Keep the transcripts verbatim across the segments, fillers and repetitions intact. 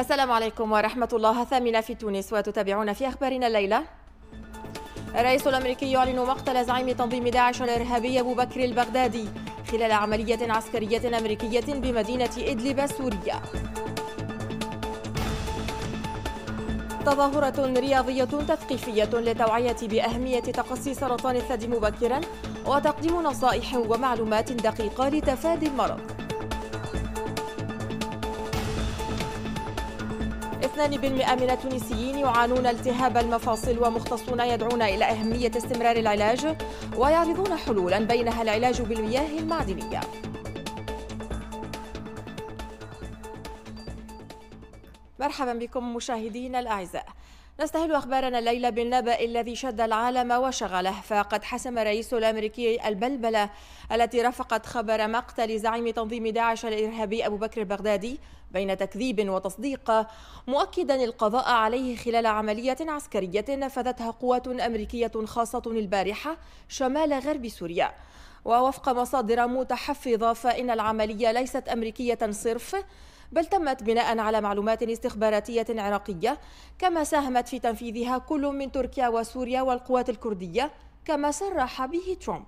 السلام عليكم ورحمة الله. ثامنة في تونس وتتابعون في أخبارنا الليلة. الرئيس الأمريكي يعلن مقتل زعيم تنظيم داعش الإرهابي أبو بكر البغدادي خلال عملية عسكرية أمريكية بمدينة إدلب السورية. تظاهرة رياضية تثقيفية للتوعية بأهمية تقصي سرطان الثدي مبكرا وتقديم نصائح ومعلومات دقيقة لتفادي المرض. اثنان بالمئة من التونسيين يعانون التهاب المفاصل ومختصون يدعون إلى أهمية استمرار العلاج ويعرضون حلولا بينها العلاج بالمياه المعدنية. مرحبا بكم مشاهدينا الأعزاء. نستهل أخبارنا الليلة بالنبأ الذي شد العالم وشغله، فقد حسم الرئيس الأمريكي البلبلة التي رافقت خبر مقتل زعيم تنظيم داعش الإرهابي أبو بكر البغدادي بين تكذيب وتصديق، مؤكدا القضاء عليه خلال عملية عسكرية نفذتها قوات أمريكية خاصة البارحة شمال غرب سوريا. ووفق مصادر متحفظة فإن العملية ليست أمريكية صرف، بل تمت بناء على معلومات استخباراتية عراقية، كما ساهمت في تنفيذها كل من تركيا وسوريا والقوات الكردية، كما صرح به ترامب.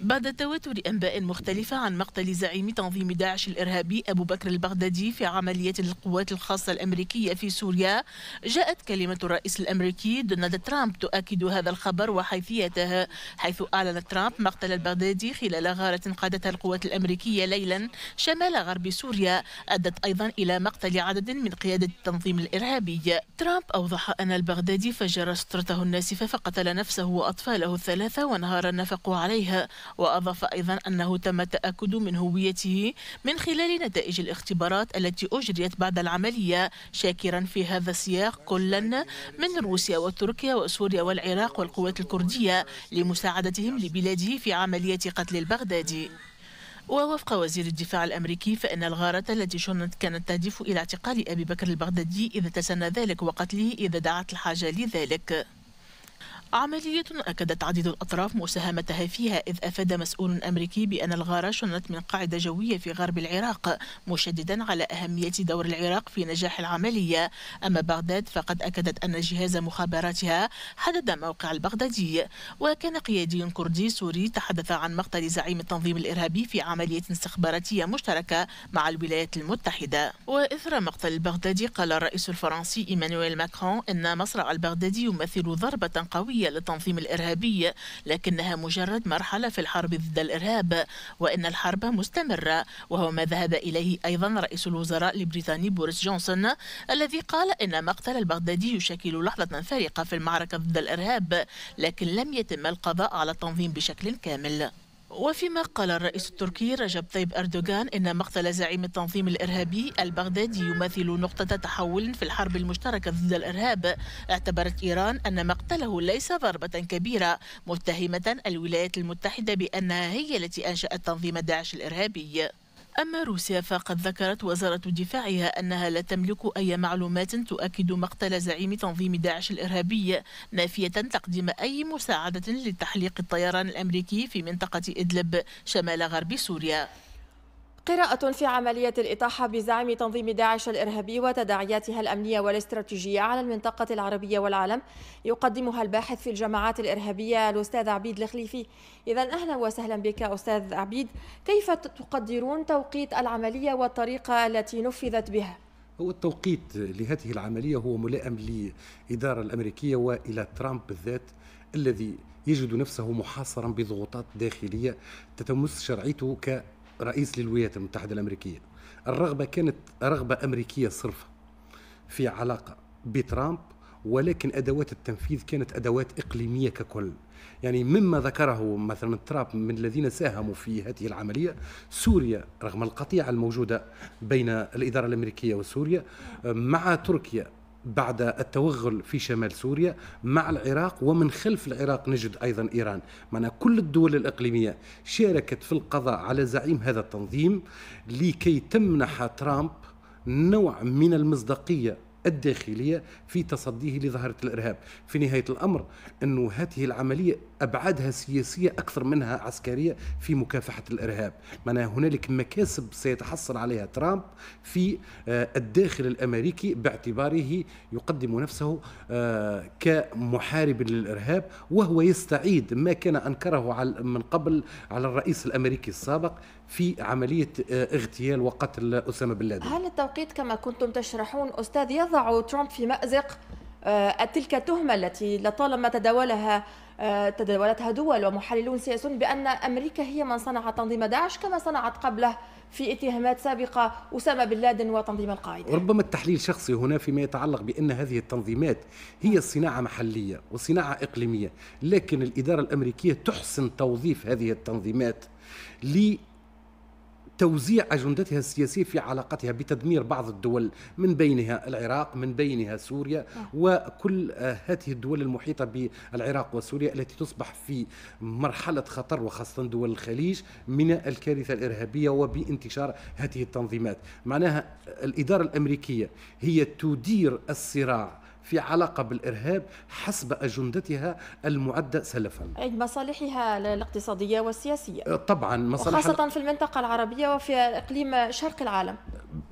بعد تواتر أنباء مختلفة عن مقتل زعيم تنظيم داعش الإرهابي أبو بكر البغدادي في عملية القوات الخاصة الأمريكية في سوريا، جاءت كلمة الرئيس الأمريكي دونالد ترامب تؤكد هذا الخبر وحيثيته، حيث أعلن ترامب مقتل البغدادي خلال غارة قادتها القوات الأمريكية ليلا شمال غرب سوريا، أدت أيضا إلى مقتل عدد من قيادة التنظيم الإرهابي. ترامب أوضح أن البغدادي فجر سترته الناسفة فقتل نفسه وأطفاله الثلاثة ونهارا نفقوا عليها، وأضاف أيضا أنه تم تأكد من هويته من خلال نتائج الاختبارات التي أجريت بعد العملية، شاكرا في هذا السياق كلا من روسيا وتركيا وسوريا والعراق والقوات الكردية لمساعدتهم لبلاده في عملية قتل البغدادي. ووفق وزير الدفاع الأمريكي فإن الغارة التي شنت كانت تهدف إلى اعتقال أبي بكر البغدادي إذا تسنى ذلك وقتله إذا دعت الحاجة لذلك. عملية أكدت عديد الأطراف مساهمتها فيها، إذ أفاد مسؤول أمريكي بأن الغارة شنت من قاعدة جوية في غرب العراق، مشددا على أهمية دور العراق في نجاح العملية. أما بغداد فقد أكدت أن جهاز مخابراتها حدد موقع البغدادي، وكان قيادي كردي سوري تحدث عن مقتل زعيم التنظيم الإرهابي في عملية استخباراتية مشتركة مع الولايات المتحدة. وإثر مقتل البغدادي قال الرئيس الفرنسي إيمانويل ماكرون إن مصرع البغدادي يمثل ضربة قوية للتنظيم الإرهابي، لكنها مجرد مرحلة في الحرب ضد الإرهاب، وإن الحرب مستمرة، وهو ما ذهب إليه أيضا رئيس الوزراء البريطاني بوريس جونسون، الذي قال إن مقتل البغدادي يشكل لحظة فارقة في المعركة ضد الإرهاب، لكن لم يتم القضاء على التنظيم بشكل كامل. وفيما قال الرئيس التركي رجب طيب أردوغان إن مقتل زعيم التنظيم الإرهابي البغدادي يمثل نقطة تحول في الحرب المشتركة ضد الإرهاب، اعتبرت إيران أن مقتله ليس ضربة كبيرة، متهمة الولايات المتحدة بأنها هي التي أنشأت تنظيم داعش الإرهابي. أما روسيا فقد ذكرت وزارة دفاعها أنها لا تملك أي معلومات تؤكد مقتل زعيم تنظيم داعش الإرهابي، نافية تقديم أي مساعدة لتحليق الطيران الأمريكي في منطقة إدلب شمال غرب سوريا. قراءة في عملية الإطاحة بزعيم تنظيم داعش الإرهابي وتداعياتها الأمنية والاستراتيجية على المنطقة العربية والعالم يقدمها الباحث في الجماعات الإرهابية الأستاذ عبيد الخليفي. إذن أهلا وسهلا بك أستاذ عبيد، كيف تقدرون توقيت العملية والطريقة التي نفذت بها؟ هو التوقيت لهذه العملية هو ملائم للإدارة الأمريكية وإلى ترامب بالذات، الذي يجد نفسه محاصرا بضغوطات داخلية تتمس شرعيته ك رئيس للولايات المتحدة الأمريكية. الرغبة كانت رغبة أمريكية صرفة في علاقة بترامب، ولكن أدوات التنفيذ كانت أدوات إقليمية ككل. يعني مما ذكره مثلا ترامب من الذين ساهموا في هذه العملية سوريا، رغم القطيعة الموجودة بين الإدارة الأمريكية وسوريا، مع تركيا بعد التوغل في شمال سوريا، مع العراق، ومن خلف العراق نجد أيضا إيران. معنا كل الدول الإقليمية شاركت في القضاء على زعيم هذا التنظيم لكي تمنح ترامب نوع من المصداقية الداخلية في تصديه لظاهرة الإرهاب. في نهاية الأمر أن هذه العملية أبعادها سياسية أكثر منها عسكرية في مكافحة الإرهاب. معناها هنالك مكاسب سيتحصل عليها ترامب في الداخل الأمريكي باعتباره يقدم نفسه كمحارب للإرهاب، وهو يستعيد ما كان أنكره من قبل على الرئيس الأمريكي السابق في عملية اغتيال وقتل أسامة بن لادن. هل التوقيت كما كنتم تشرحون أستاذ يضع ترامب في مأزق تلك التهمة التي لطالما تداولها تداولتها دول ومحللون سياسيون بأن أمريكا هي من صنعت تنظيم داعش كما صنعت قبله في اتهامات سابقة أسامة بن لادن وتنظيم القاعدة؟ ربما التحليل شخصي هنا فيما يتعلق بأن هذه التنظيمات هي صناعة محلية وصناعة إقليمية، لكن الإدارة الأمريكية تحسن توظيف هذه التنظيمات ل توزيع أجندتها السياسية في علاقتها بتدمير بعض الدول، من بينها العراق، من بينها سوريا، وكل هذه الدول المحيطة بالعراق وسوريا التي تصبح في مرحلة خطر وخاصة دول الخليج من الكارثة الإرهابية وبانتشار هذه التنظيمات. معناها الإدارة الأمريكية هي تدير الصراع في علاقة بالإرهاب حسب أجندتها المعدة سلفا، أي مصالحها الاقتصادية والسياسية طبعا، مصالح وخاصة في المنطقة العربية وفي إقليم شرق العالم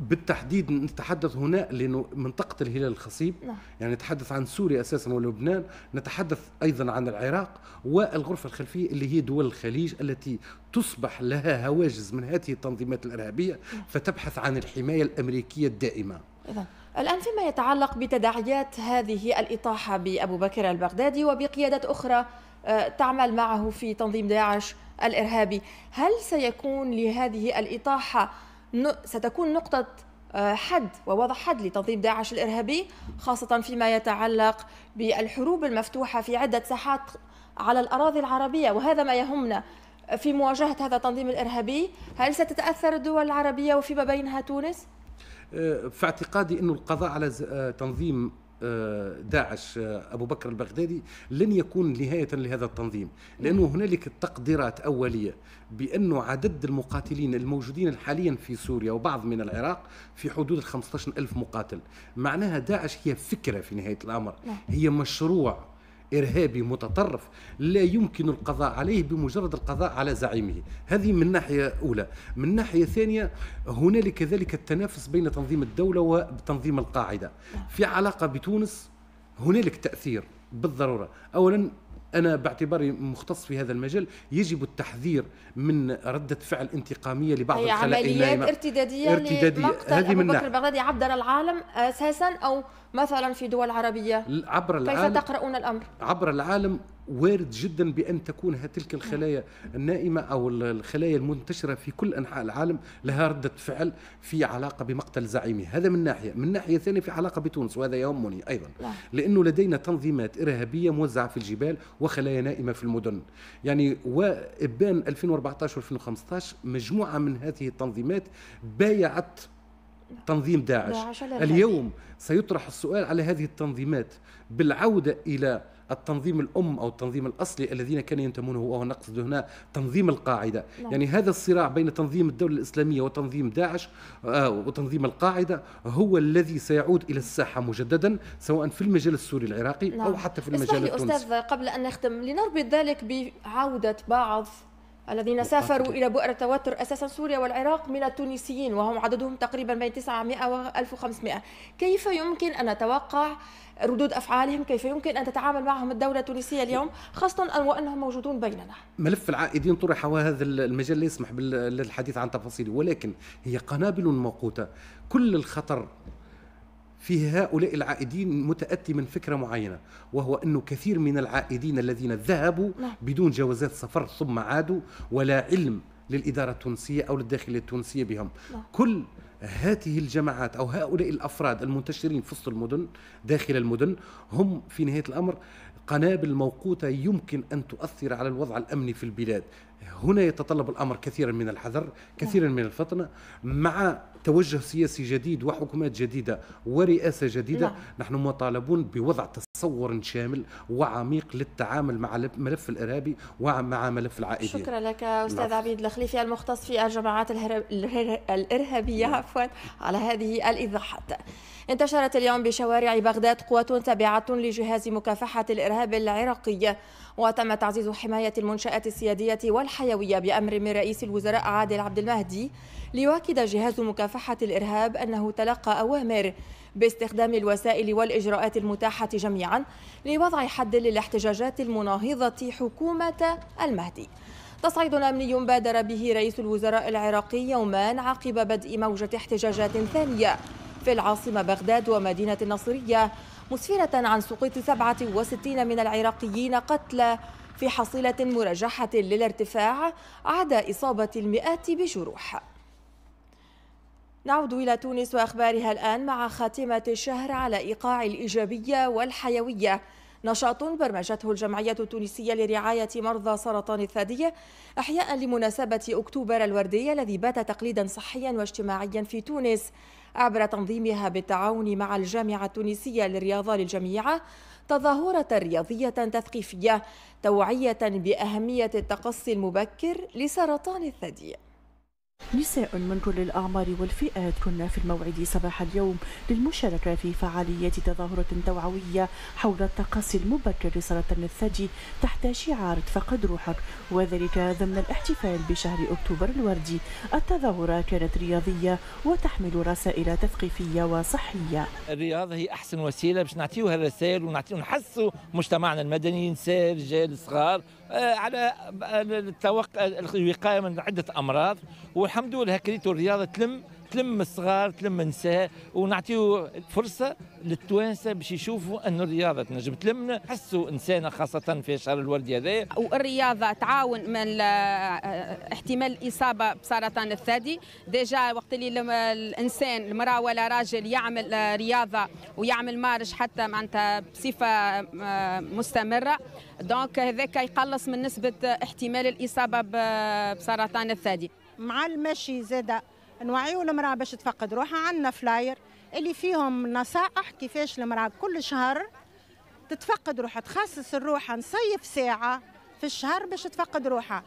بالتحديد. نتحدث هنا لأنه منطقة الهلال الخصيب، نعم. يعني نتحدث عن سوريا أساسا ولبنان، نتحدث أيضا عن العراق والغرفة الخلفية اللي هي دول الخليج التي تصبح لها هواجز من هذه التنظيمات الإرهابية، نعم. فتبحث عن الحماية الأمريكية الدائمة. إذن الآن فيما يتعلق بتداعيات هذه الإطاحة بأبو بكر البغدادي وبقيادة أخرى تعمل معه في تنظيم داعش الإرهابي، هل سيكون لهذه الإطاحة ستكون نقطة حد ووضع حد لتنظيم داعش الإرهابي، خاصة فيما يتعلق بالحروب المفتوحة في عدة ساحات على الأراضي العربية، وهذا ما يهمنا في مواجهة هذا التنظيم الإرهابي؟ هل ستتأثر الدول العربية وفيما بينها تونس؟ في اعتقادي أن القضاء على تنظيم داعش أبو بكر البغدادي لن يكون نهاية لهذا التنظيم، لأنه هنالك تقديرات أولية بأنه عدد المقاتلين الموجودين حاليا في سوريا وبعض من العراق في حدود ال خمسة عشر ألف مقاتل. معناها داعش هي فكرة في نهاية الأمر، هي مشروع إرهابي متطرف لا يمكن القضاء عليه بمجرد القضاء على زعيمه. هذه من ناحية أولى. من ناحية ثانية هنالك كذلك التنافس بين تنظيم الدولة وتنظيم القاعدة. في علاقة بتونس هنالك تأثير بالضرورة. أولا أنا باعتباري مختص في هذا المجال يجب التحذير من ردة فعل انتقامية لبعض الخلائق النايمة، ارتدادية لمقتل أبو بكر البغدادي عبر العالم أساسا، أو مثلا في دول عربية عبر العالم. كيف تقرؤون الأمر؟ عبر العالم وارد جدا بأن تكون تلك الخلايا النائمة أو الخلايا المنتشرة في كل أنحاء العالم لها ردة فعل في علاقة بمقتل زعيمه. هذا من ناحية. من ناحية ثانية في علاقة بتونس، وهذا يهمني أيضا، لأنه لدينا تنظيمات إرهابية موزعة في الجبال وخلايا نائمة في المدن. يعني وبين ألفين وأربعة عشر وألفين وخمسة عشر مجموعة من هذه التنظيمات بايعت تنظيم داعش. داعش اليوم سيطرح السؤال على هذه التنظيمات بالعودة إلى التنظيم الأم أو التنظيم الأصلي الذين كان ينتمونه، أو نقصد هنا تنظيم القاعدة. لا. يعني هذا الصراع بين تنظيم الدولة الإسلامية وتنظيم داعش وتنظيم القاعدة هو الذي سيعود إلى الساحة مجددا، سواء في المجال السوري العراقي، لا. أو حتى في المجال التونسي. أستاذ قبل أن نختم لنربط ذلك بعودة بعض الذين سافروا إلى بؤر التوتر أساسا سوريا والعراق من التونسيين، وهم عددهم تقريبا بين تسعمائة و ألف وخمسمائة، كيف يمكن أن نتوقع ردود أفعالهم؟ كيف يمكن أن تتعامل معهم الدولة التونسية اليوم، خاصة وأنهم موجودون بيننا؟ ملف العائدين طرح، وهذا المجال لا يسمح بالحديث عن تفاصيله، ولكن هي قنابل موقوتة. كل الخطر في هؤلاء العائدين متأتي من فكرة معينة، وهو أنه كثير من العائدين الذين ذهبوا بدون جوازات سفر ثم عادوا ولا علم للإدارة التونسية أو للداخلية التونسية بهم. كل هذه الجماعات أو هؤلاء الأفراد المنتشرين في وسط المدن داخل المدن هم في نهاية الأمر قنابل موقوتة يمكن أن تؤثر على الوضع الأمني في البلاد. هنا يتطلب الأمر كثيرا من الحذر، كثيرا من الفطنة، مع توجه سياسي جديد وحكومات جديدة ورئاسة جديدة. لا. نحن مطالبون بوضع تصور شامل وعميق للتعامل مع ملف الإرهابي ومع ملف العائدين. شكرا لك أستاذ عبيد الخليفي المختص في الجماعات الإرهابية، عفوا، على هذه الإيضاحات. انتشرت اليوم بشوارع بغداد قوات تابعة لجهاز مكافحة الإرهاب العراقي، وتم تعزيز حماية المنشآت السيادية والحيوية بأمر من رئيس الوزراء عادل عبد المهدي، ليؤكد جهاز مكافحة الإرهاب أنه تلقى أوامر باستخدام الوسائل والإجراءات المتاحة جميعا لوضع حد للاحتجاجات المناهضة حكومة المهدي. تصعيد أمني بادر به رئيس الوزراء العراقي يوما عقب بدء موجة احتجاجات ثانية في العاصمة بغداد ومدينة النصرية، مسفرة عن سقوط سبعة وستين من العراقيين قتلى في حصيلة مرجحة للارتفاع، عدا إصابة المئات بجروح. نعود إلى تونس وأخبارها الآن مع خاتمة الشهر على إيقاع الإيجابية والحيوية، نشاط برمجته الجمعية التونسية لرعاية مرضى سرطان الثدي إحياء لمناسبة أكتوبر الوردي الذي بات تقليدا صحيا واجتماعيا في تونس، عبر تنظيمها بالتعاون مع الجامعة التونسية للرياضة للجميع تظاهرة رياضية تثقيفية توعية بأهمية التقصي المبكر لسرطان الثدي. نساء من كل الأعمار والفئات كنا في الموعد صباح اليوم للمشاركة في فعاليات تظاهرة توعوية حول التقصي المبكر لسرطان الثدي تحت شعار فقد روحك، وذلك ضمن الاحتفال بشهر أكتوبر الوردي. التظاهرة كانت رياضية وتحمل رسائل تثقيفية وصحية. الرياضة هي أحسن وسيلة باش نعطيوها الرسائل ونحسوا مجتمعنا المدني، نساء رجال صغار، على الوقاية من عدة أمراض، والحمد لله كريتو الرياضة تلم تلم الصغار تلم النساء، ونعطيو فرصة للتوانسة باش يشوفوا أن الرياضة تنجم تلمنا، حسوا إنسانة خاصة في شهر الوردي هذايا. والرياضة تعاون من احتمال الإصابة بسرطان الثدي، ديجا وقت اللي الإنسان المرأة ولا راجل يعمل رياضة ويعمل مارش حتى معناتها بصفة مستمرة، دونك هذاك يقلص من نسبة احتمال الإصابة بسرطان الثدي. مع المشي زاده نوعيو المراه باش تفقد روحها، عندنا فلاير اللي فيهم نصائح كيفاش المراه كل شهر تتفقد روحها، تخصص روحها نصيف ساعه في الشهر باش تفقد روحها،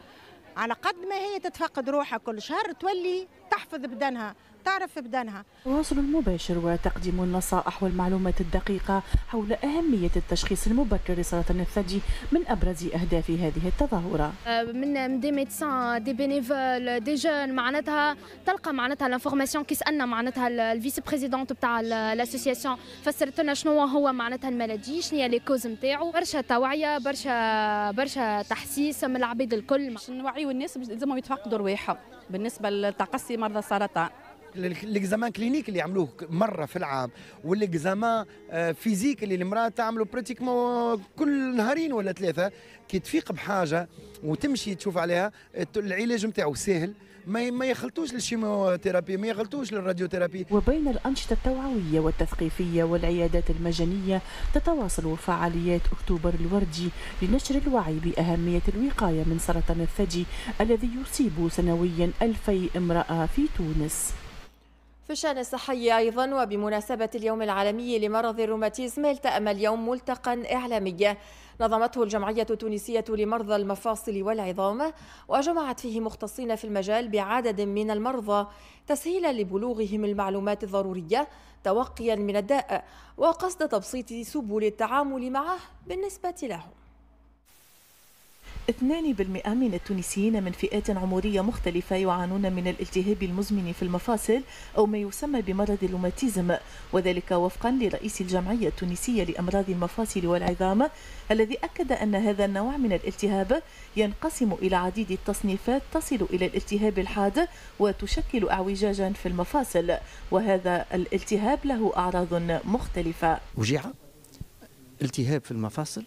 على قد ما هي تتفقد روحها كل شهر تولي تحفظ بدنها، تعرف بدنها. التواصل المباشر وتقديم النصائح والمعلومات الدقيقة حول أهمية التشخيص المبكر لسرطان الثدي من أبرز أهداف هذه التظاهرة. من دي ميدسان دي بينيفول دي جون معناتها تلقى معناتها الانفورماسيون كي سألنا معناتها الفيس بريزيدونت بتاع الاسوسياسيون فسرت لنا شنو هو معناتها المالادي، شنو هي لي كوز نتاعو، برشا توعية، برشا برشا تحسيس من العبيد الكل باش نوعيو الناس لازمهم يتفقدوا رواحهم بالنسبة لتقصي مرضى السرطان. الاكزامان كلينيك اللي يعملوه مره في العام، والاكزامان فيزيك اللي المراه تعملوا براتيكمون كل نهارين ولا ثلاثه، كي تفيق بحاجه وتمشي تشوف عليها العلاج نتاعو ساهل، ما ما يخلطوش للشيموثيرابي، ما يخلطوش للراديوثيرابي. وبين الأنشطة التوعوية والتثقيفية والعيادات المجانية تتواصل فعاليات أكتوبر الوردي لنشر الوعي بأهمية الوقاية من سرطان الثدي الذي يصيب سنويا ألفي امرأة في تونس. في الشأن الصحي أيضا وبمناسبة اليوم العالمي لمرض الروماتيزم، التأم اليوم ملتقى إعلامي نظمته الجمعية التونسية لمرضى المفاصل والعظام، وجمعت فيه مختصين في المجال بعدد من المرضى تسهيلا لبلوغهم المعلومات الضرورية توقيا من الداء وقصد تبسيط سبل التعامل معه بالنسبة لهم. اثنين بالمئة من التونسيين من فئات عمرية مختلفة يعانون من الالتهاب المزمن في المفاصل أو ما يسمى بمرض الروماتيزم، وذلك وفقا لرئيس الجمعية التونسية لأمراض المفاصل والعظام الذي أكد أن هذا النوع من الالتهاب ينقسم إلى عديد التصنيفات تصل إلى الالتهاب الحاد وتشكل اعوجاجا في المفاصل، وهذا الالتهاب له أعراض مختلفة: وجيعة، التهاب في المفاصل،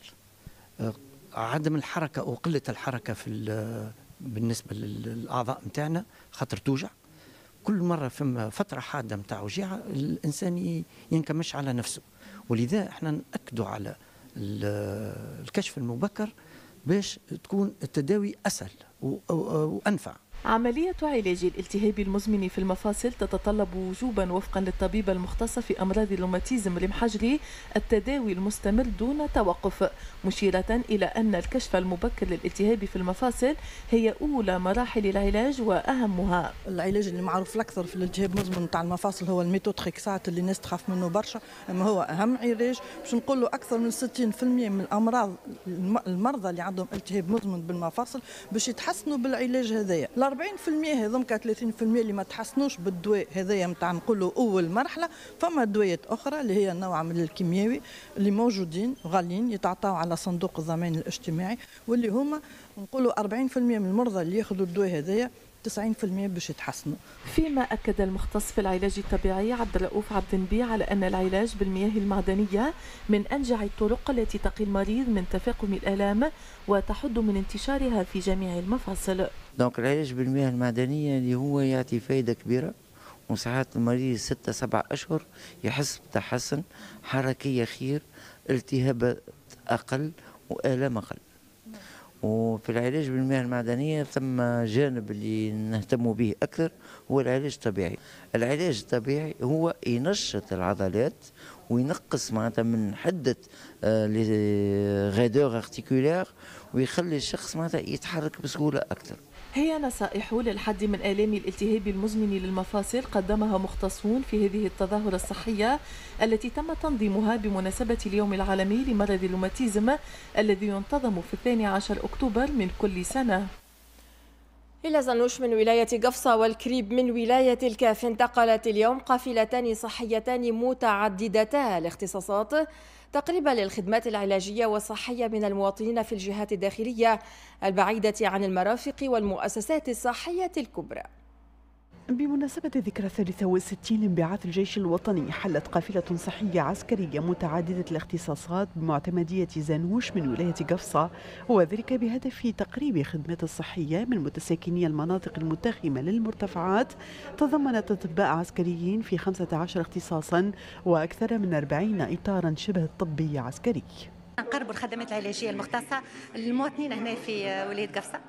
عدم الحركة أو قلة الحركة في بالنسبة للأعضاء نتاعنا خاطر توجع، كل مرة فما فترة حادة نتاع وجيعة الإنسان ينكمش على نفسه، ولذا احنا نأكدوا على الكشف المبكر باش تكون التداوي أسهل وأنفع. عملية علاج الالتهاب المزمن في المفاصل تتطلب وجوبا وفقا للطبيب المختص في أمراض الروماتيزم الحجري التداوي المستمر دون توقف، مشيرة إلى أن الكشف المبكر للالتهاب في المفاصل هي أولى مراحل العلاج وأهمها. العلاج اللي معروف الأكثر في الالتهاب المزمن تاع المفاصل هو الميتوتريكسات اللي الناس تخاف منه برشا، أما هو أهم علاج. باش نقول له أكثر من ستين بالمئة من الأمراض المرضى اللي عندهم التهاب مزمن بالمفاصل باش يتحسنوا بالعلاج هذايا. أربعين بالمئة هذومكا ثلاثين بالمئة اللي ما تحسنوش بالدواء هذايا نتاع نقولوا أول مرحلة. فما دويات أخرى اللي هي نوع من الكيماوي اللي موجودين غاليين يتعطاو على صندوق الضمان الاجتماعي، واللي هما نقولوا أربعين بالمئة من المرضى اللي ياخذوا الدواء هذايا تسعين بالمئة باش يتحسنوا. فيما أكد المختص في العلاج الطبيعي عبد الرؤوف عبد النبي على أن العلاج بالمياه المعدنية من أنجع الطرق التي تقي المريض من تفاقم الآلام وتحد من انتشارها في جميع المفاصل. دونك العلاج بالمياه المعدنية اللي هو يعطي فايدة كبيرة، وساعات المريض ستة سبعة أشهر يحس بتحسن، حركية خير، التهابات أقل وآلام أقل. وفي العلاج بالمياه المعدنية ثم جانب اللي نهتم به أكثر هو العلاج الطبيعي. العلاج الطبيعي هو ينشط العضلات وينقص معناتها من حدة لي غادور ارتيكولار ويخلي الشخص معناتها يتحرك بسهولة أكثر. هي نصائح للحد من آلام الالتهاب المزمن للمفاصل قدمها مختصون في هذه التظاهرة الصحية التي تم تنظيمها بمناسبة اليوم العالمي لمرض الروماتيزم الذي ينتظم في الثاني عشر أكتوبر من كل سنة. إلى زنوش من ولاية قفصة والكريب من ولاية الكاف انتقلت اليوم قافلتان صحيتان متعددتا الاختصاصات تقريبا للخدمات العلاجية والصحية من المواطنين في الجهات الداخلية البعيدة عن المرافق والمؤسسات الصحية الكبرى. بمناسبة الذكرى الثالثة والستين لانبعاث الجيش الوطني حلت قافلة صحية عسكرية متعددة الاختصاصات بمعتمدية زانوش من ولاية قفصة، وذلك بهدف تقريب خدمات الصحية من متساكني المناطق المتاخمة للمرتفعات. تضمنت أطباء عسكريين في خمسة عشر اختصاصا وأكثر من أربعين إطارا شبه طبي عسكري. نقربوا الخدمات العلاجية المختصة للمواطنين هنا في ولاية قفصة،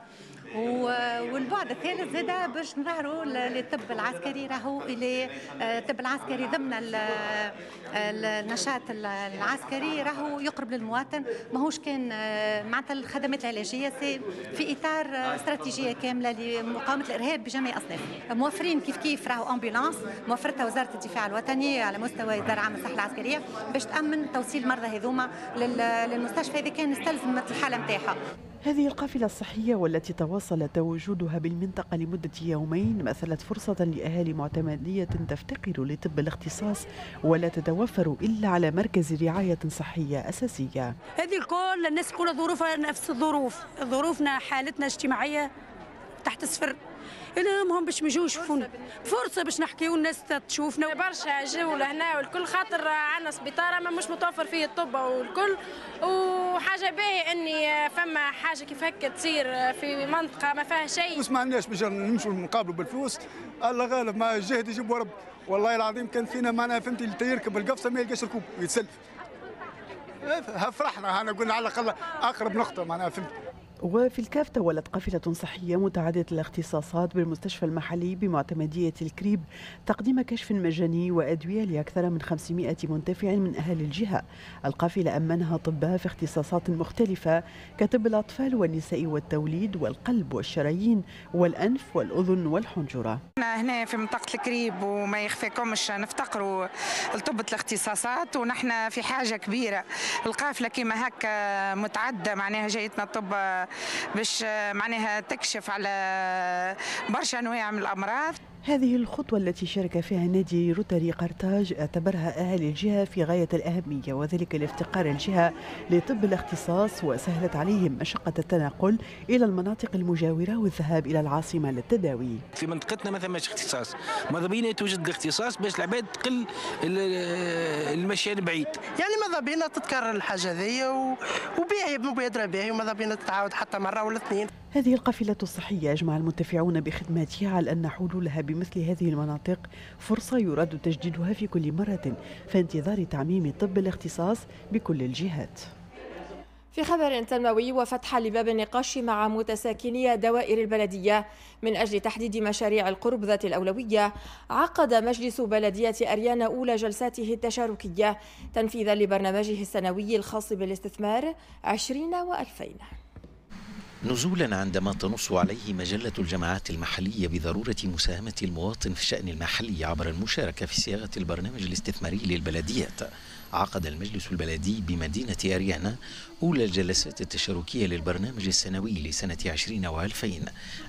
والبعد الثالث زاده باش نظهروا للطب العسكري راهو الى الطب العسكري ضمن النشاط العسكري راهو يقرب للمواطن، ماهوش كان معناتها الخدمات العلاجيه في اطار استراتيجيه كامله لمقاومه الارهاب بجميع اصنافه. موفرين كيف كيف راهو امبولانس موفرتها وزاره الدفاع الوطني على مستوى اداره عامه الصحه العسكريه باش تامن توصيل المرضى هذوما للمستشفى اذا كان استلزمت الحاله نتاعها. هذه القافلة الصحية والتي تواصل تواجدها بالمنطقة لمدة يومين مثلت فرصة لأهالي معتمدية تفتقر لطب الاختصاص ولا تتوفر إلا على مركز رعاية صحية أساسية. هذه الكل الناس كلها ظروفها نفس الظروف، ظروفنا حالتنا اجتماعية تحت الصفر. إلهم باش ما يجوش يشوفونا، فرصة باش نحكيو الناس تشوفنا. برشا جو لهنا والكل خاطر عندنا سبيطار ما مش متوفر فيه الطب والكل، وحاجة باهية إني فما حاجة كيف هكا تصير في منطقة ما فيها شيء. ما عندناش باش نمشوا نقابلوا بالفلوس، الله غالب مع الجهد يجيب ورب، والله العظيم كان فينا معناها فهمتي اللي يركب القفصة ما يلقاش ركوب ويتسلف. فرحنا أنا قلنا على الأقل أقرب نقطة معناها فهمتي. وفي الكاف تولت قافلة صحية متعددة الاختصاصات بالمستشفى المحلي بمعتمدية الكريب تقديم كشف مجاني وأدوية لأكثر من خمسمائة منتفع من أهل الجهة. القافلة أمنها أطباء في اختصاصات مختلفة كطب الأطفال والنساء والتوليد والقلب والشرايين والأنف والأذن والحنجرة. هنا في منطقة الكريب وما يخفيكمش نفتقروا لطب الاختصاصات ونحن في حاجة كبيرة. القافلة كما هكا متعدة معناها جايتنا الطب باش معناها تكشف على برشا انواع من الامراض. هذه الخطوة التي شارك فيها نادي روتاري قرطاج اعتبرها أهالي الجهة في غاية الأهمية، وذلك لافتقار الجهة لطب الاختصاص وسهلت عليهم مشقة التنقل إلى المناطق المجاورة والذهاب إلى العاصمة للتداوي. في منطقتنا ما ثماش اختصاص، ماذا بينا توجد الاختصاص باش العباد تقل المشيان بعيد. يعني ماذا بينا تتكرر الحاجة هذه وباهي مبادرة باهي وماذا بينا تتعاود حتى مرة ولا اثنين. هذه القافلة الصحية أجمع المنتفعون بخدماتها على أن حلولها بمثل هذه المناطق فرصة يراد تجديدها في كل مرة في انتظار تعميم طب الاختصاص بكل الجهات. في خبر تنموي وفتح لباب النقاش مع متساكني دوائر البلدية من أجل تحديد مشاريع القرب ذات الأولوية، عقد مجلس بلدية أريان أولى جلساته التشاركية تنفيذا لبرنامجه السنوي الخاص بالاستثمار عشرين وألفين. نزولا عندما تنص عليه مجلة الجماعات المحلية بضرورة مساهمة المواطن في الشأن المحلي عبر المشاركة في صياغة البرنامج الاستثماري للبلديات، عقد المجلس البلدي بمدينة أريانا أولى الجلسات التشاركية للبرنامج السنوي لسنة عشرين وألفين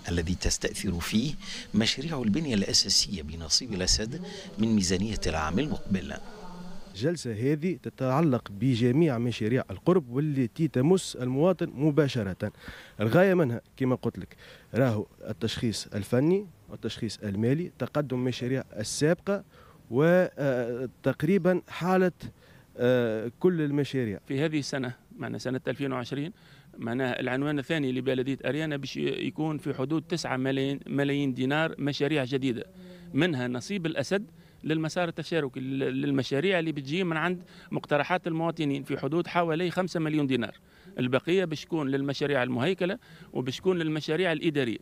الذي تستأثر فيه مشاريع البنية الأساسية بنصيب الأسد من ميزانية العام المقبل. الجلسة هذه تتعلق بجميع مشاريع القرب والتي تمس المواطن مباشرة. الغاية منها كما قلت لك راهو التشخيص الفني والتشخيص المالي، تقدم مشاريع السابقة، وتقريبا حالة كل المشاريع في هذه السنة، معنا سنة ألفين وعشرين. معناها العنوان الثاني لبلدية أريانا باش يكون في حدود تسعة ملايين دينار مشاريع جديدة، منها نصيب الأسد للمسار التشاركي للمشاريع اللي بتجي من عند مقترحات المواطنين في حدود حوالي خمسة مليون دينار، البقية بشكون للمشاريع المهيكلة وبشكون للمشاريع الإدارية.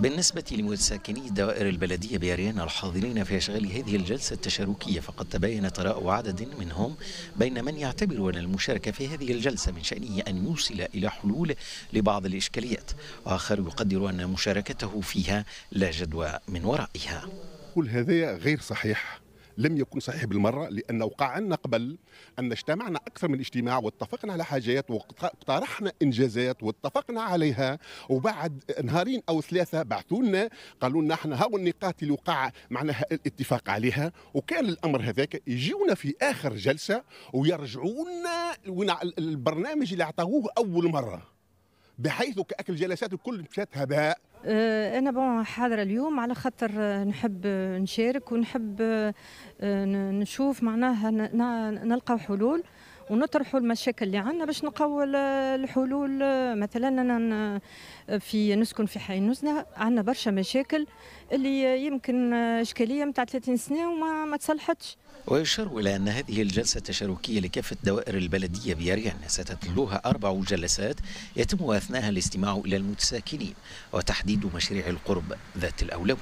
بالنسبة لمتساكني دوائر البلدية بأريانا الحاضرين في أشغال هذه الجلسة التشاركية، فقد تبين تراء عدد منهم بين من يعتبر أن المشاركة في هذه الجلسة من شأنه أن يوصل إلى حلول لبعض الإشكاليات، وآخر يقدر أن مشاركته فيها لا جدوى من ورائها. كل هذا غير صحيح، لم يكن صحيح بالمرة، لأنه وقع عنا قبل أن اجتمعنا أكثر من اجتماع واتفقنا على حاجات وطرحنا إنجازات واتفقنا عليها، وبعد نهارين أو ثلاثة بعثونا قالوا لنا احنا هاو النقاط اللي وقع معناها الاتفاق عليها، وكان الأمر هذاك يجيونا في آخر جلسة ويرجعونا البرنامج اللي أعطاوه أول مرة، بحيث كأكل جلسات الكل مشات هباء. أنا بون حاضرة اليوم على خاطر نحب نشارك ونحب نشوف معناها نلقى حلول ونطرحوا المشاكل اللي عندنا باش نلقاو الحلول. مثلا أنا في نسكن في حي نزنة، عندنا برشا مشاكل اللي يمكن إشكالية متاع ثلاثين سنة وما ما تصلحتش. ويشار إلى أن هذه الجلسة التشاركية لكافة دوائر البلدية بأريانا ستتلوها أربع جلسات يتم أثناءها الاستماع إلى المتساكنين وتحديد مشاريع القرب ذات الأولوية.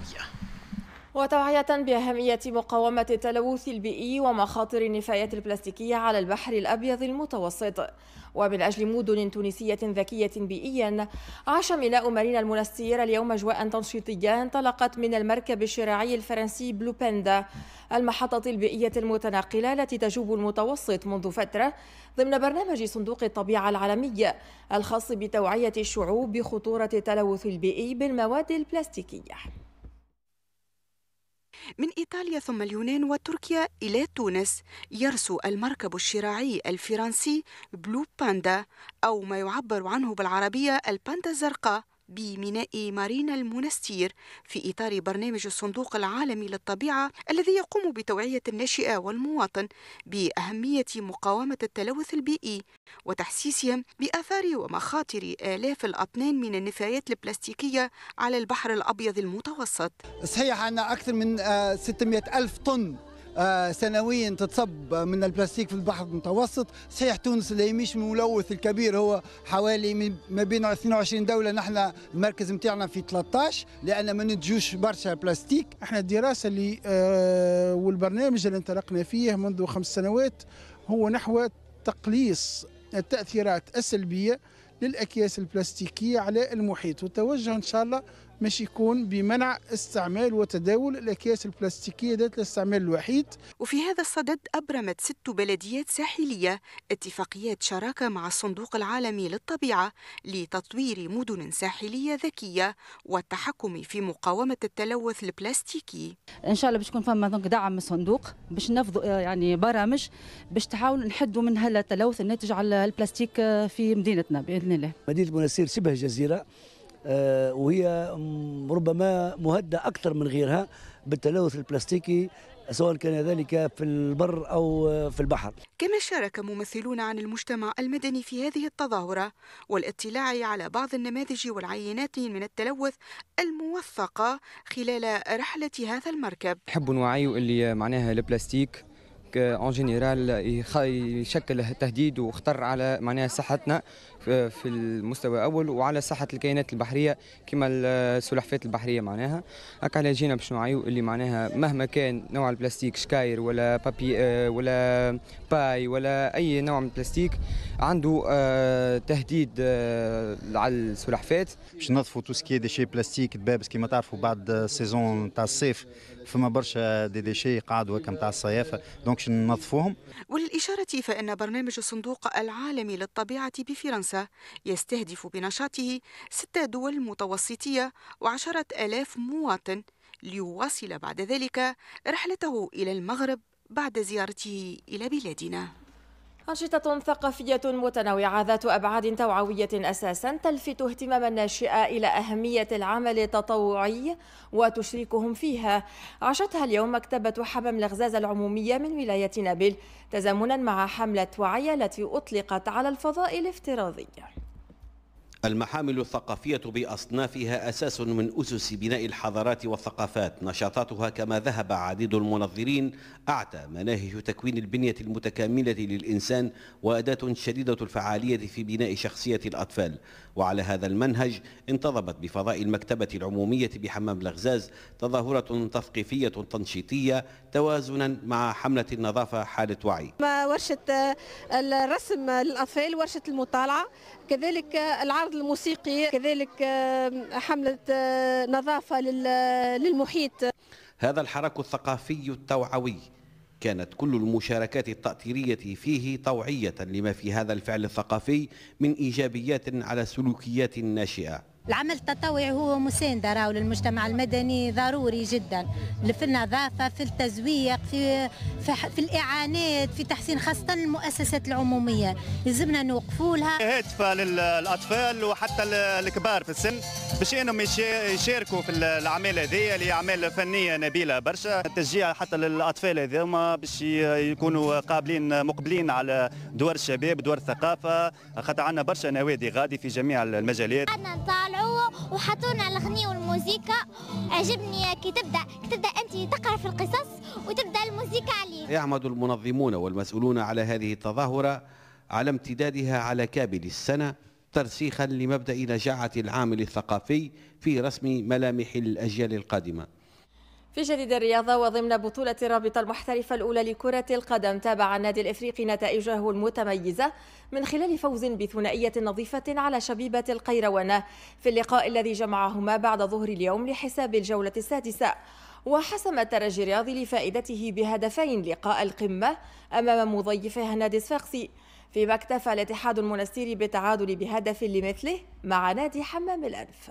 وتوعية بأهمية مقاومة التلوث البيئي ومخاطر النفايات البلاستيكية على البحر الأبيض المتوسط، ومن أجل مدن تونسية ذكية بيئيا، عاش ميناء مارينا المنستير اليوم أجواء تنشيطية انطلقت من المركب الشراعي الفرنسي بلوباندا، المحطة البيئية المتناقلة التي تجوب المتوسط منذ فترة ضمن برنامج صندوق الطبيعة العالمي الخاص بتوعية الشعوب بخطورة التلوث البيئي بالمواد البلاستيكية. من إيطاليا ثم اليونان وتركيا إلى تونس، يرسو المركب الشراعي الفرنسي بلو باندا أو ما يعبر عنه بالعربية الباندا الزرقاء بميناء مارينا المنستير في إطار برنامج الصندوق العالمي للطبيعة الذي يقوم بتوعية الناشئة والمواطن بأهمية مقاومة التلوث البيئي وتحسيسهم بآثار ومخاطر آلاف الأطنان من النفايات البلاستيكية على البحر الأبيض المتوسط. صحيح أن أكثر من ستمائة ألف طن سنويا تتصب من البلاستيك في البحر المتوسط. صحيح تونس اللي مش ملوث الكبير، هو حوالي ما بين اثنين وعشرين دولة، نحن المركز نتاعنا في ثلاثة عشر، لان ما ننتجوش برشا بلاستيك. احنا الدراسه اللي آه والبرنامج اللي انطلقنا فيه منذ خمس سنوات هو نحو تقليص التاثيرات السلبيه للاكياس البلاستيكيه على المحيط، والتوجه ان شاء الله مش يكون بمنع استعمال وتداول الأكياس البلاستيكية ذات الاستعمال الوحيد. وفي هذا الصدد أبرمت ست بلديات ساحلية اتفاقيات شراكة مع الصندوق العالمي للطبيعة لتطوير مدن ساحلية ذكية والتحكم في مقاومة التلوث البلاستيكي. إن شاء الله باش يكون فما دعم من الصندوق باش نفضوا يعني برامج باش تحاول نحدوا من هلا التلوث الناتج على البلاستيك في مدينتنا بإذن الله. مدينة المنستير شبه جزيرة، وهي ربما مهدة أكثر من غيرها بالتلوث البلاستيكي سواء كان ذلك في البر أو في البحر. كما شارك ممثلون عن المجتمع المدني في هذه التظاهرة والاطلاع على بعض النماذج والعينات من التلوث الموثقة خلال رحلة هذا المركب. نحب نوعيو اللي معناها البلاستيك اون جينيرال يشكل تهديد وخطر على معناها صحتنا، في المستوى الاول وعلى صحه الكائنات البحريه كما السلحفات البحريه معناها هكا على جينا باش نوعيو اللي معناها مهما كان نوع البلاستيك شكاير ولا بابي ولا باي ولا اي نوع من البلاستيك عنده تهديد على السلحفات باش نظفوا تو سكي ديشي بلاستيك دبابس كما تعرفوا بعد السيزون تاع الصيف فما برشا دي ديشي قاعدوا هكا نتاع الصيافه دونك باش ننظفوهم. وللاشاره فان برنامج الصندوق العالمي للطبيعه بفرنسا يستهدف بنشاطه ست دول متوسطيه وعشرة آلاف مواطن ليواصل بعد ذلك رحلته إلى المغرب بعد زيارته إلى بلادنا. أنشطة ثقافية متنوعة ذات أبعاد توعوية أساسا تلفت اهتمام الناشئة إلى أهمية العمل التطوعي وتشركهم فيها. عاشتها اليوم مكتبة حمام الغزاز العمومية من ولاية نابل تزامنا مع حملة وعي التي أطلقت على الفضاء الافتراضي. المحامل الثقافية بأصنافها أساس من أسس بناء الحضارات والثقافات. نشاطاتها كما ذهب عديد المنظرين أعتى مناهج تكوين البنية المتكاملة للإنسان وأداة شديدة الفعالية في بناء شخصية الأطفال. وعلى هذا المنهج انتظمت بفضاء المكتبة العمومية بحمام الغزاز تظاهرة تثقيفية تنشيطية توازنا مع حملة النظافة حالة وعي. ورشة الرسم للأطفال، ورشة المطالعة، كذلك العرض الموسيقي، كذلك حملة نظافة للمحيط. هذا الحراك الثقافي التوعوي كانت كل المشاركات التأطيرية فيه توعية لما في هذا الفعل الثقافي من إيجابيات على سلوكيات الناشئة. العمل التطوعي هو مساندة راهو للمجتمع المدني ضروري جدا في النظافة، في التزويق، في في, في الإعانات، في تحسين خاصة المؤسسات العمومية يلزمنا نوقفوا لها. هاتفة للأطفال وحتى الكبار في السن باش أنهم يشاركوا في الأعمال هذه اللي أعمال فنية نبيلة برشا. التشجيع حتى للأطفال هذوما باش يكونوا قابلين مقبلين على دور الشباب، دور الثقافة، خاطر عندنا برشا نوادي غادي في جميع المجالات. وحطونا الأغنية والموسيقى. عجبني كي تبدأ كي تبدأ أنت تقرأ في القصص وتبدأ الموسيقى عليه. يعمد المنظمون والمسؤولون على هذه التظاهرة على امتدادها على كابل السنة ترسيخا لمبدأ نجاعة العامل الثقافي في رسم ملامح الأجيال القادمة. في جديد الرياضة وضمن بطولة الرابطة المحترفة الأولى لكرة القدم تابع النادي الإفريقي نتائجه المتميزة من خلال فوز بثنائية نظيفة على شبيبة القيروان في اللقاء الذي جمعهما بعد ظهر اليوم لحساب الجولة السادسة. وحسم الترجي الرياضي لفائدته بهدفين لقاء القمة أمام مضيفه نادي صفاقسي، فيما اكتفى الاتحاد المنستيري بالتعادل بهدف لمثله مع نادي حمام الأنف.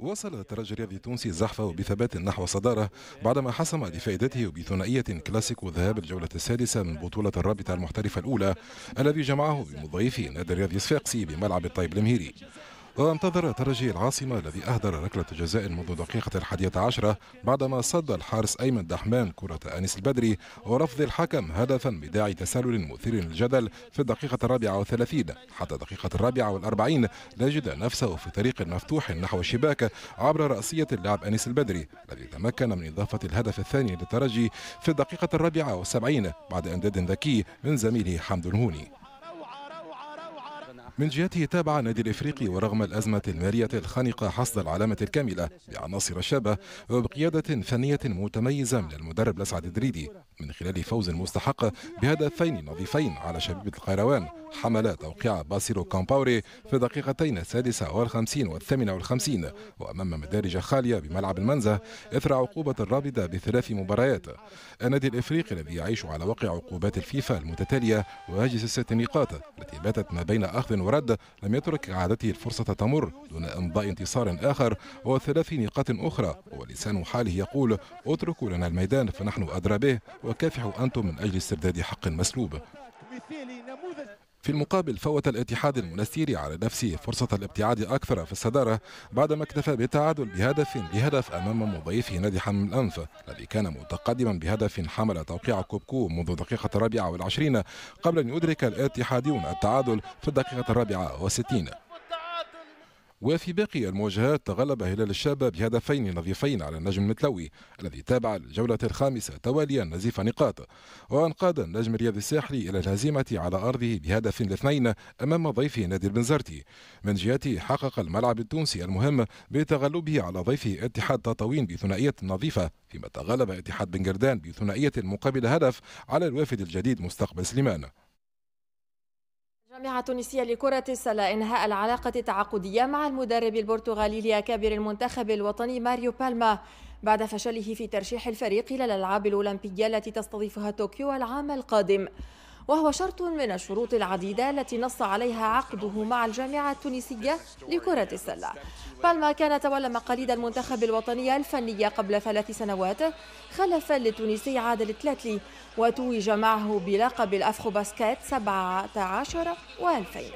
وصل الترجي الرياضي التونسي الزحفة بثبات نحو الصدارة بعدما حسم لفائدته بثنائية كلاسيكو ذهاب الجولة السادسة من بطولة الرابطة المحترفة الأولى الذي جمعه بمضيفي نادي الرياضي الصفاقسي بملعب الطيب المهيري. وانتظر ترجي العاصمة الذي أهدر ركلة جزاء منذ دقيقة الحادية عشرة بعدما صد الحارس أيمن دحمان كرة أنيس البدري ورفض الحكم هدفا بداعي تسلل مثير للجدل في الدقيقة الرابعة والثلاثين حتى الدقيقة الرابعة والأربعين لجد نفسه في طريق مفتوح نحو الشباك عبر رأسية اللاعب أنيس البدري الذي تمكن من إضافة الهدف الثاني للترجي في الدقيقة الرابعة والسبعين بعد إمداد ذكي من زميله حمد الهوني. من جهته تابع النادي الافريقي ورغم الازمه الماليه الخانقه حصد العلامه الكامله بعناصر شابه وبقياده فنيه متميزه من المدرب الاسعد الدريدي من خلال فوز مستحق بهدفين نظيفين على شبيبه القيروان. حمل توقيع باصيرو كامباوري في دقيقتين السادسه والخمسين والثامنه والخمسين وامام مدارج خاليه بملعب المنزه اثر عقوبه الرابطه بثلاث مباريات. النادي الافريقي الذي يعيش على واقع عقوبات الفيفا المتتاليه وهاجس الست نقاط التي باتت ما بين اخذ ورد لم يترك إعادته الفرصة تمر دون إمضاء انتصار آخر وثلاث نقاط أخرى ولسان حاله يقول اتركوا لنا الميدان فنحن أدرى به وكافحوا أنتم من أجل استرداد حق مسلوب. في المقابل فوت الاتحاد المنستيري على نفسه فرصة الابتعاد أكثر في الصدارة بعدما اكتفى بالتعادل بهدف لهدف أمام مضيفه نادي حمام الأنف الذي كان متقدما بهدف حمل توقيع كوبكو منذ دقيقة الرابعة والعشرين قبل أن يدرك الاتحاديون التعادل في الدقيقة الرابعة والستين. وفي باقي المواجهات تغلب هلال الشابة بهدفين نظيفين على النجم المتلوي الذي تابع الجولة الخامسة تواليا نزيف نقاط، وانقاد النجم الرياضي الساحلي الى الهزيمة على ارضه بهدف الاثنين امام ضيفه نادي البنزرتي. من جهته حقق الملعب التونسي المهم بتغلبه على ضيفه اتحاد تطاوين بثنائية نظيفة، فيما تغلب اتحاد بن قردان بثنائية مقابل هدف على الوافد الجديد مستقبل سليمان. الجامعة التونسية لكرة السلة إنهاء العلاقة التعاقدية مع المدرب البرتغالي لأكابر المنتخب الوطني ماريو بالما بعد فشله في ترشيح الفريق إلى الألعاب الأولمبية التي تستضيفها طوكيو العام القادم، وهو شرط من الشروط العديدة التي نص عليها عقده مع الجامعة التونسية لكرة السلة. بالما كان تولى مقاليد المنتخب الوطني الفنية قبل ثلاث سنوات خلفا للتونسي عادل تلاتلي، وتوج معه بلقب الأفخو باسكيت سبعة عشر وألفين.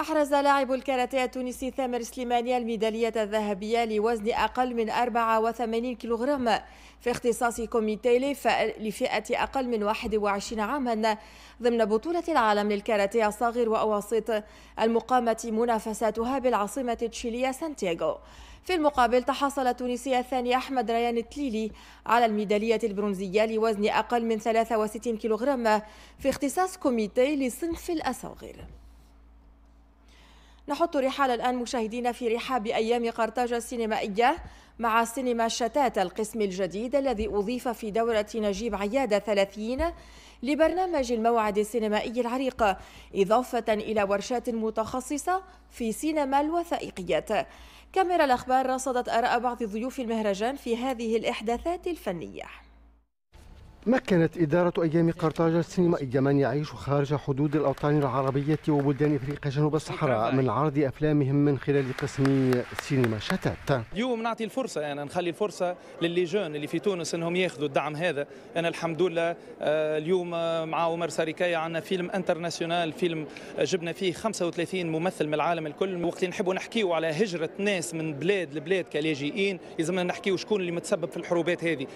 أحرز لاعب الكاراتيه التونسي ثامر سليماني الميدالية الذهبية لوزن أقل من أربعة وثمانين كيلوغرام في اختصاص كوميتي لفئة أقل من واحد وعشرين عاما ضمن بطولة العالم للكاراتيه الصغير وأواسط المقامة منافساتها بالعاصمة التشيلية سانتياغو. في المقابل تحصل التونسي الثاني أحمد ريان التليلي على الميدالية البرونزية لوزن أقل من ثلاثة وستين كيلوغرام في اختصاص كوميتي لصنف الأصاغر. نحط رحال الآن مشاهدين في رحاب أيام قرطاج السينمائية مع سينما الشتات القسم الجديد الذي أضيف في دورة نجيب عيادة ثلاثين لبرنامج الموعد السينمائي العريق، إضافة إلى ورشات متخصصة في سينما الوثائقيات. كاميرا الأخبار رصدت آراء بعض ضيوف المهرجان في هذه الإحداثات الفنية. مكنت إدارة أيام قرطاج السينمائية من يعيش خارج حدود الأوطان العربية وبلدان إفريقيا جنوب الصحراء من عرض أفلامهم من خلال قسم سينما شتات. اليوم نعطي الفرصة، أنا يعني نخلي الفرصة للي جون اللي في تونس أنهم ياخذوا الدعم هذا. أنا الحمد لله اليوم مع عمر ساريكايا عندنا فيلم انترناسيونال، فيلم جبنا فيه خمسة وثلاثين ممثل من العالم الكل. وقت اللي نحبوا نحكيوا على هجرة ناس من بلاد لبلاد كلاجئين لازمنا نحكيوا شكون اللي متسبب في الحروبات هذه.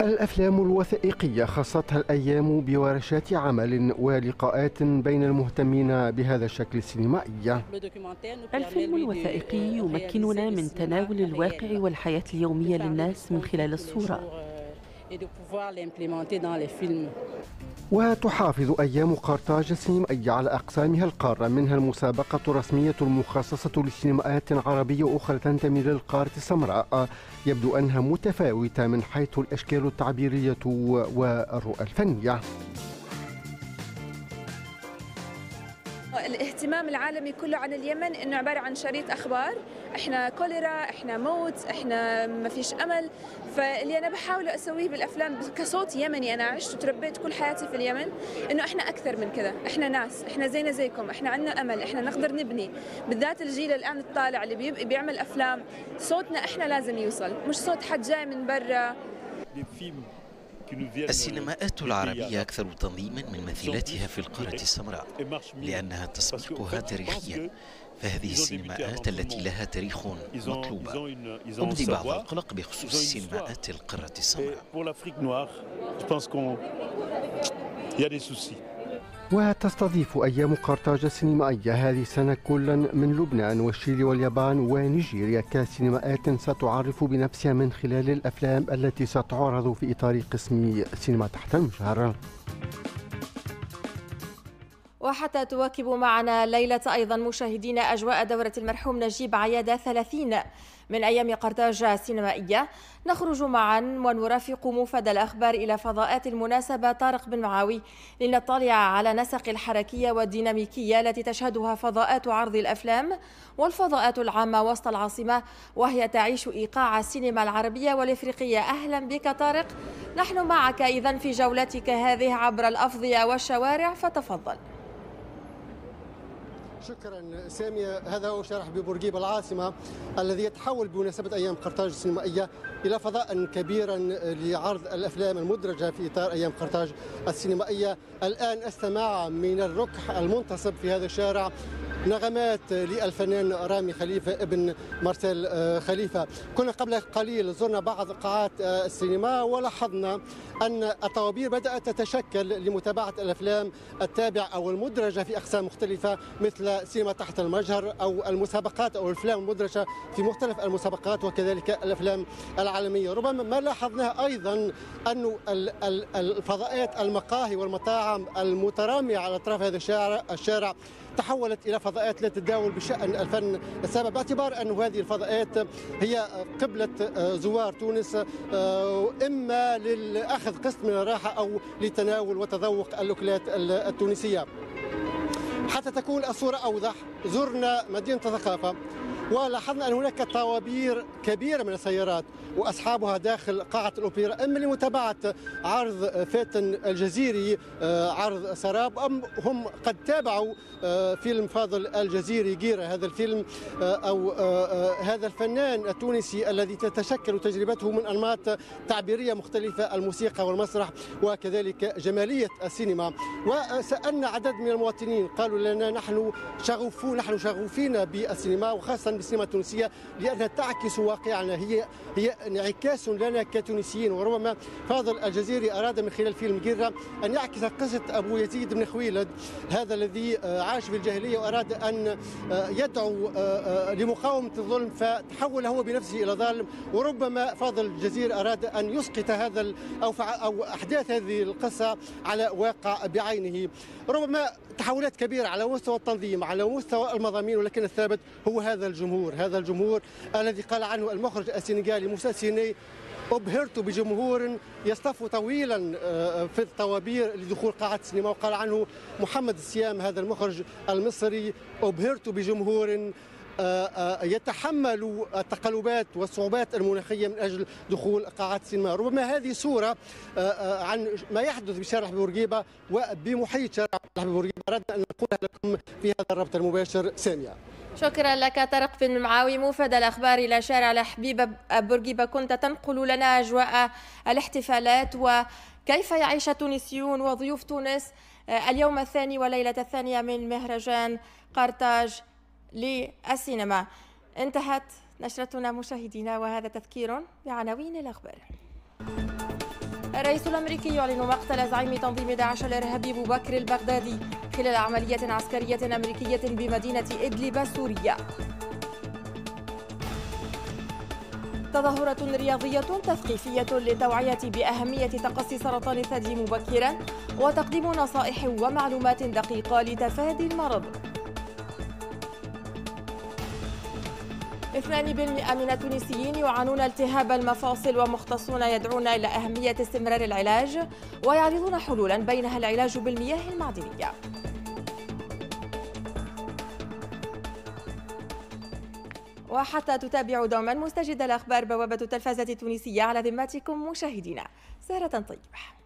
الأفلام الوثائقية خصتها الأيام بورشات عمل ولقاءات بين المهتمين بهذا الشكل السينمائي. الفيلم الوثائقي يمكننا من تناول الواقع والحياة اليومية للناس من خلال الصورة. وتحافظ أيام قرطاج السينمائية على أقسامها القارة، منها المسابقة الرسمية المخصصة لسينمائيات عربية وأخرى تنتمي للقارة السمراء. يبدو أنها متفاوتة من حيث الأشكال التعبيرية والرؤى الفنية. الاهتمام العالمي كله عن اليمن انه عباره عن شريط اخبار، احنا كوليرا، احنا موت، احنا ما فيش امل. فاللي انا بحاول اسويه بالافلام كصوت يمني، انا عشت وتربيت كل حياتي في اليمن، انه احنا اكثر من كذا، احنا ناس، احنا زينا زيكم، احنا عندنا امل، احنا نقدر نبني. بالذات الجيل الان الطالع اللي بيعمل افلام، صوتنا احنا لازم يوصل، مش صوت حد جاي من برا. السينماءات العربية أكثر تنظيما من مثيلاتها في القارة السمراء لأنها تسبقها تاريخيا، فهذه السينماءات التي لها تاريخ مطلوبة. أبدي بعض القلق بخصوص سينماءات القارة السمراء. وتستضيف أيام قرطاج السينمائية هذه السنة كلا من لبنان والشيل واليابان ونيجيريا كسينماءات ستعرف بنفسها من خلال الأفلام التي ستعرض في إطار قسم سينما تحت المجهر. وحتى تواكب معنا ليلة أيضا مشاهدين أجواء دورة المرحوم نجيب عيادة ثلاثين من أيام قرطاج السينمائية، نخرج معا ونرافق مفاد الأخبار إلى فضاءات المناسبة طارق بن معاوي لنطلع على نسق الحركية والديناميكية التي تشهدها فضاءات عرض الأفلام والفضاءات العامة وسط العاصمة، وهي تعيش إيقاع السينما العربية والإفريقية. أهلا بك طارق، نحن معك إذن في جولتك هذه عبر الأفضية والشوارع، فتفضل. شكرا سامية، هذا هو شرح ببورقيبة العاصمة الذي يتحول بمناسبة أيام قرطاج السينمائية إلى فضاء كبيرا لعرض الأفلام المدرجة في إطار أيام قرطاج السينمائية. الآن السماع من الركح المنتصب في هذا الشارع نغمات للفنان رامي خليفة ابن مارسيل خليفة. كنا قبل قليل زرنا بعض قاعات السينما ولاحظنا أن الطوابير بدأت تتشكل لمتابعة الأفلام التابعة أو المدرجة في أقسام مختلفة مثل سينما تحت المجهر أو المسابقات أو الأفلام المدرجة في مختلف المسابقات وكذلك الأفلام العالمية. ربما ما لاحظناه أيضا أن الفضاءات المقاهي والمطاعم المترامية على أطراف هذا الشارع تحولت إلى فضاءات لا تتداول بشأن الفن السابق، باعتبار أن هذه الفضاءات هي قبلة زوار تونس إما لأخذ قسط من الراحة أو لتناول وتذوق الأكلات التونسية. حتى تكون الصورة أوضح زرنا مدينة الثقافة ولاحظنا أن هناك طوابير كبيرة من السيارات وأصحابها داخل قاعة الأوبرا، إما لمتابعة عرض فاتن الجزيري عرض سراب، أم هم قد تابعوا فيلم فاضل الجزيري جيرة، هذا الفيلم أو هذا الفنان التونسي الذي تتشكل تجربته من أنماط تعبيرية مختلفة، الموسيقى والمسرح وكذلك جمالية السينما. وسألنا عدد من المواطنين قالوا لنا نحن شغوفون نحن شغوفين بالسينما وخاصة السينما التونسية لأنها تعكس واقعنا، هي هي انعكاس لنا كتونسيين. وربما فاضل الجزيري أراد من خلال فيلم جرة أن يعكس قصة أبو يزيد بن خويلد، هذا الذي عاش في الجاهلية وأراد أن يدعو لمقاومة الظلم فتحول هو بنفسه إلى ظالم. وربما فاضل الجزيري أراد أن يسقط هذا أو أو أحداث هذه القصة على واقع بعينه. ربما تحولات كبيرة على مستوى التنظيم على مستوى المضامين، ولكن الثابت هو هذا الجمهور، هذا الجمهور الذي قال عنه المخرج السنغالي مساسيني أبهرت بجمهور يصطف طويلا في الطوابير لدخول قاعة السينما. وقال عنه محمد السيام هذا المخرج المصري أبهرت بجمهور يتحمل التقلبات والصعوبات المناخية من أجل دخول قاعات السينما. ربما هذه صورة عن ما يحدث بشارع بورقيبة وبمحيط شارع بورقيبة، أردنا أن نقولها لكم في هذا الرابط المباشر. سامية، شكرا لك. طارق بن معاوي موفد الأخبار إلى شارع حبيبة بورقيبة، كنت تنقل لنا أجواء الاحتفالات وكيف يعيش تونسيون وضيوف تونس اليوم الثاني وليلة الثانية من مهرجان قرطاج للسينما. انتهت نشرتنا مشاهدينا، وهذا تذكير بعناوين الأخبار. الرئيس الأمريكي يعلن مقتل زعيم تنظيم داعش الإرهابي أبو بكر البغدادي خلال عملية عسكرية أمريكية بمدينة إدلب السورية. تظاهرة رياضية تثقيفية للتوعية بأهمية تقصي سرطان الثدي مبكرا وتقديم نصائح ومعلومات دقيقة لتفادي المرض. اثنان بالمئة من التونسيين يعانون التهاب المفاصل ومختصون يدعون إلى أهمية استمرار العلاج ويعرضون حلولا بينها العلاج بالمياه المعدنية. وحتى تتابعوا دوما مستجد الأخبار بوابة التلفزة التونسية على ذمتكم مشاهدينا. سهرة طيبة.